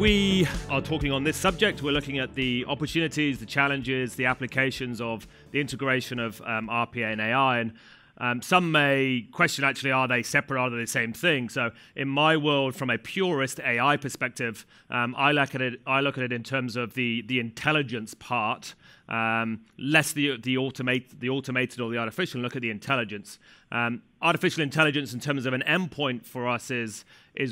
we are talking on this subject. We're looking at the opportunities, the challenges, the applications of the integration of RPA and AI. And some may question, actually, are they separate? Are they the same thing? So in my world, from a purist AI perspective, I look at it in terms of the intelligence part, less the automated or the artificial. Look at the intelligence. Artificial intelligence in terms of an endpoint for us is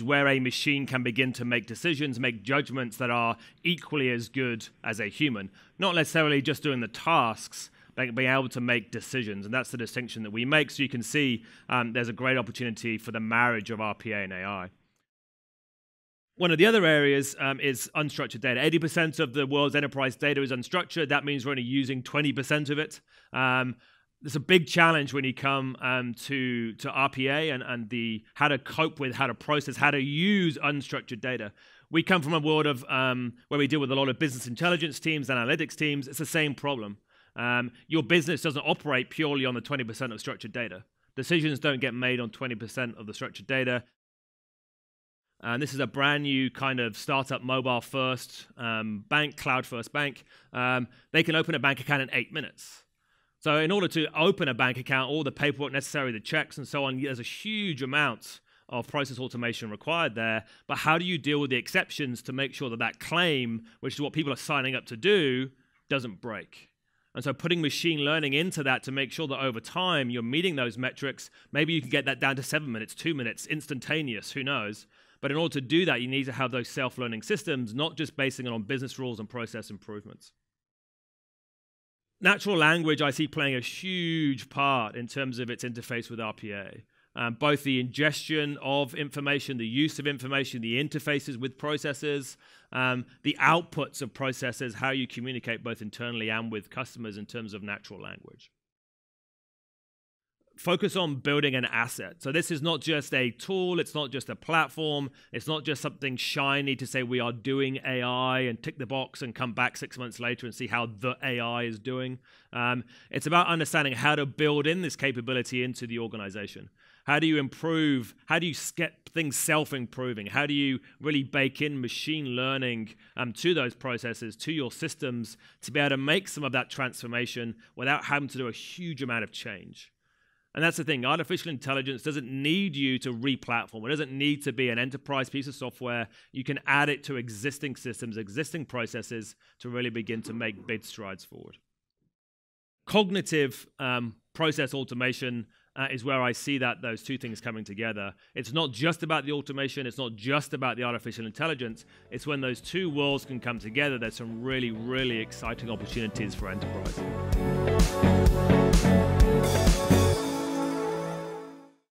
where a machine can begin to make decisions, make judgments that are equally as good as a human, not necessarily just doing the tasks, being able to make decisions, and that's the distinction that we make. So you can see there's a great opportunity for the marriage of RPA and AI. One of the other areas is unstructured data. 80% of the world's enterprise data is unstructured. That means we're only using 20% of it. There's a big challenge when you come to RPA and the how to cope with, how to process, how to use unstructured data. We come from a world of where we deal with a lot of business intelligence teams, analytics teams. It's the same problem. Your business doesn't operate purely on the 20% of structured data. Decisions don't get made on 20% of the structured data. And this is a brand new kind of startup, mobile-first bank, cloud-first bank. They can open a bank account in 8 minutes. So in order to open a bank account, all the paperwork necessary, the checks and so on, there's a huge amount of process automation required there. But how do you deal with the exceptions to make sure that that claim, which is what people are signing up to do, doesn't break? And so putting machine learning into that to make sure that over time you're meeting those metrics, maybe you can get that down to 7 minutes, 2 minutes, instantaneous, who knows. But in order to do that, you need to have those self-learning systems, not just basing it on business rules and process improvements. Natural language I see playing a huge part in terms of its interface with RPA. Both the ingestion of information, the use of information, the interfaces with processes, the outputs of processes, how you communicate both internally and with customers in terms of natural language. Focus on building an asset. So this is not just a tool, it's not just a platform, it's not just something shiny to say we are doing AI and tick the box and come back 6 months later and see how the AI is doing. It's about understanding how to build in this capability into the organization. How do you improve? How do you get things self-improving? How do you really bake in machine learning to those processes, to your systems, to be able to make some of that transformation without having to do a huge amount of change? And that's the thing. Artificial intelligence doesn't need you to re-platform. It doesn't need to be an enterprise piece of software. You can add it to existing systems, existing processes to really begin to make big strides forward. Cognitive process automation is where I see that those two things coming together. It's not just about the automation, it's not just about the artificial intelligence, it's when those two worlds can come together, there's some really, really exciting opportunities for enterprise.